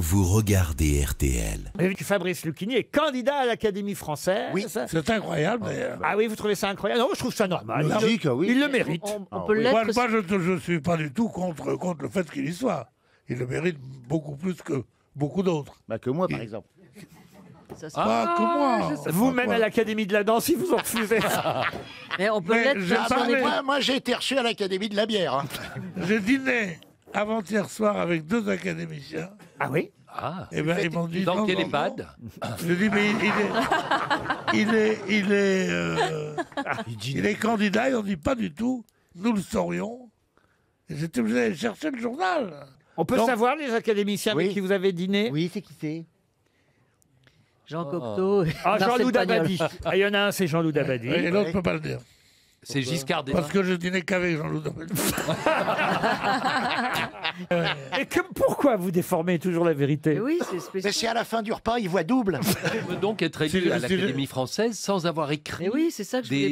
Vous regardez RTL. Fabrice Lucchini est candidat à l'Académie française. Oui, c'est incroyable d'ailleurs. Ah oui, vous trouvez ça incroyable? Non, je trouve ça normal. Logique, oui. Il le mérite. Moi, je ne suis pas du tout contre le fait qu'il y soit. Il le mérite beaucoup plus que beaucoup d'autres. Bah, que moi, par exemple. Vous-même à l'Académie de la danse, ils vous ont refusé. Mais on peut l'être. Moi, j'ai été reçu à l'Académie de la bière. J'ai dîné avant-hier soir avec deux académiciens. Ah oui? Et ben, ils m'ont dit, dans quel EHPAD? Je dis, mais il est candidat, et on dit pas du tout. Nous le saurions. J'étais obligé d'aller chercher le journal. On peut savoir les académiciens avec qui vous avez dîné? Oui, c'est qui c'est? Jean Cocteau. Ah, Jean-Loup Dabadie. Ah, il y en a un, c'est Jean-Loup Dabadie. Et l'autre, on peut pas le dire. C'est Giscardet. Parce que je dînais qu'avec Jean-Loup Dabadie. Et pourquoi vous déformez toujours la vérité? Oui, c'est spécial. Mais si à la fin du repas, il voit double. On peut donc être élu à l'Académie française sans avoir écrit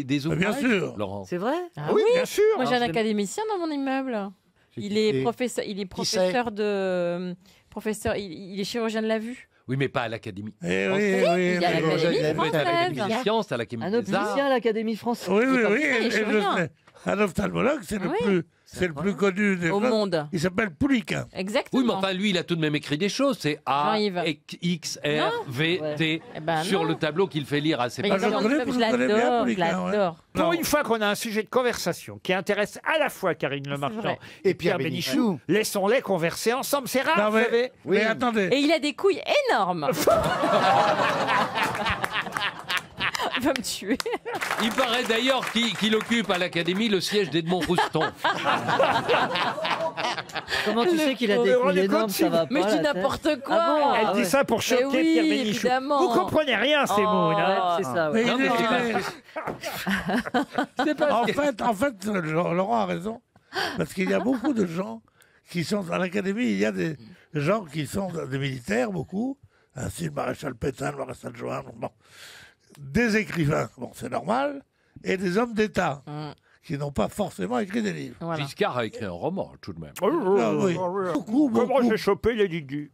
des ouvrages. Bien sûr, Laurent. C'est vrai? Oui, bien sûr. Moi, j'ai un académicien dans mon immeuble. Il est chirurgien de la vue. Oui, mais pas à l'Académie. Il y a l'Académie française. Un opticien à l'Académie française. Oui, oui, oui. Un ophtalmologue, c'est le plus connu des monde. Il s'appelle Poulikin. Exactement. Oui, mais enfin, lui, il a tout de même écrit des choses. C'est A, X, R, V, T sur le tableau qu'il fait lire à ses patients. Je l'adore. Pour une fois qu'on a un sujet de conversation qui intéresse à la fois Karine Le Marchand et Pierre Benichou, laissons-les converser ensemble. C'est rare, vous savez. Mais attendez. Et il a des couilles énormes. Il va me tuer. Il paraît d'ailleurs qu'il occupe à l'Académie le siège d'Edmond Rouston. Comment tu sais qu'il a des couilles énormes, ça va pas? Mais tu n'importe quoi. Elle dit ça pour choquer Pierre Benichou. Vous comprenez rien, ces mots. C'est ça. En fait, Laurent a raison. Parce qu'il y a beaucoup de gens qui sont à l'Académie. Il y a des gens qui sont des militaires, beaucoup. Ainsi, le Maréchal Pétain, le Maréchal Jouhaud. Des écrivains, bon c'est normal, et des hommes d'État qui n'ont pas forcément écrit des livres. Voilà. Fiscard a écrit un roman tout de même. Comment j'ai chopé les didus.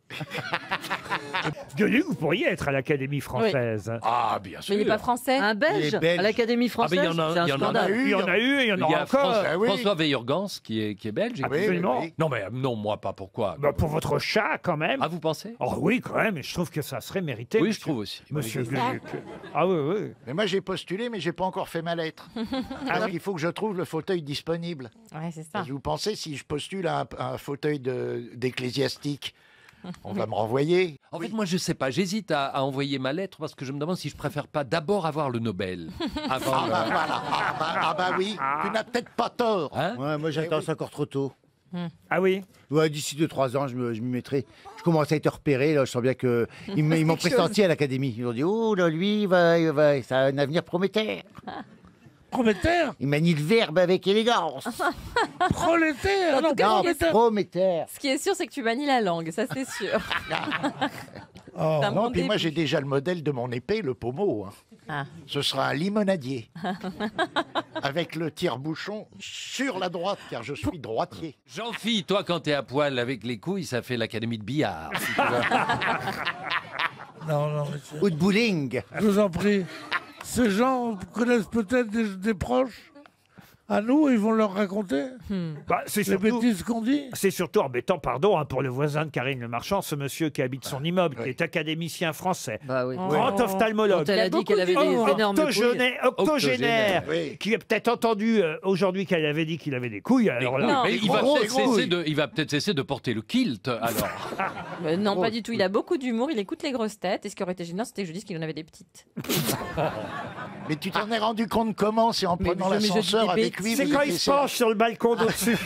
Geluck, vous pourriez être à l'Académie française. Oui. Ah, bien sûr. Mais il n'est pas français. Un belge à l'Académie française. Ah, il y en a eu, il y en a encore. François Weyrgans qui est belge. Absolument. Non, mais non, moi pas. Pourquoi? Bah, pour votre chat, quand même. Ah, vous pensez? Oh oui, quand même. Et je trouve que ça serait mérité. Oui, je trouve aussi. Monsieur Geluck. Ah oui, oui. Mais moi, j'ai postulé, mais j'ai pas encore fait ma lettre. Alors, il faut que je trouve le fauteuil disponible. Oui, c'est ça. Vous pensez, si je postule à un fauteuil d'ecclésiastique, on va me renvoyer? En fait, moi, je sais pas. J'hésite à envoyer ma lettre parce que je me demande si je préfère pas d'abord avoir le Nobel. Ah bah voilà. Ah bah oui. Tu n'as peut-être pas tort. Hein? Ouais, moi, j'attends encore trop tôt. Ah oui? Ouais, d'ici 2-3 ans, je m'y mettrai. Je commence à être repéré. Là, je sens bien que ils m'ont pressenti à l'Académie. Ils ont dit, oh là, lui, ça a un avenir prometteur. Prométhère. Il manie le verbe avec élégance. Prolétaire. Non, prométhère. Ce qui est sûr, c'est que tu manies la langue, ça c'est sûr. Non, puis moi j'ai déjà le modèle de mon épée, le pommeau. Ce sera un limonadier. Avec le tire-bouchon sur la droite, car je suis droitier. Jean-Fille, toi quand t'es à poil avec les couilles, ça fait l'Académie de billard. Si non, ou de bowling. Je vous en prie. Ces gens connaissent peut-être des proches à nous, ils vont leur raconter c'est les bêtises qu'on dit. C'est surtout embêtant, pardon, pour le voisin de Karine Le Marchand, ce monsieur qui habite son immeuble, qui est académicien français, grand ophtalmologue. Elle a dit qu'elle avait des énormes couilles. Octogénaire, qui a peut-être entendu aujourd'hui qu'elle avait dit qu'il avait des couilles. Alors là, mais il va peut-être cesser de porter le kilt, alors. Non, pas du tout. Il a beaucoup d'humour, il écoute Les Grosses Têtes. Et ce qui aurait été gênant, c'était que je dise qu'il en avait des petites. Mais tu t'en es rendu compte comment? C'est en prenant l'ascenseur avec lui. C'est quand il se penche sur le balcon d'au-dessus.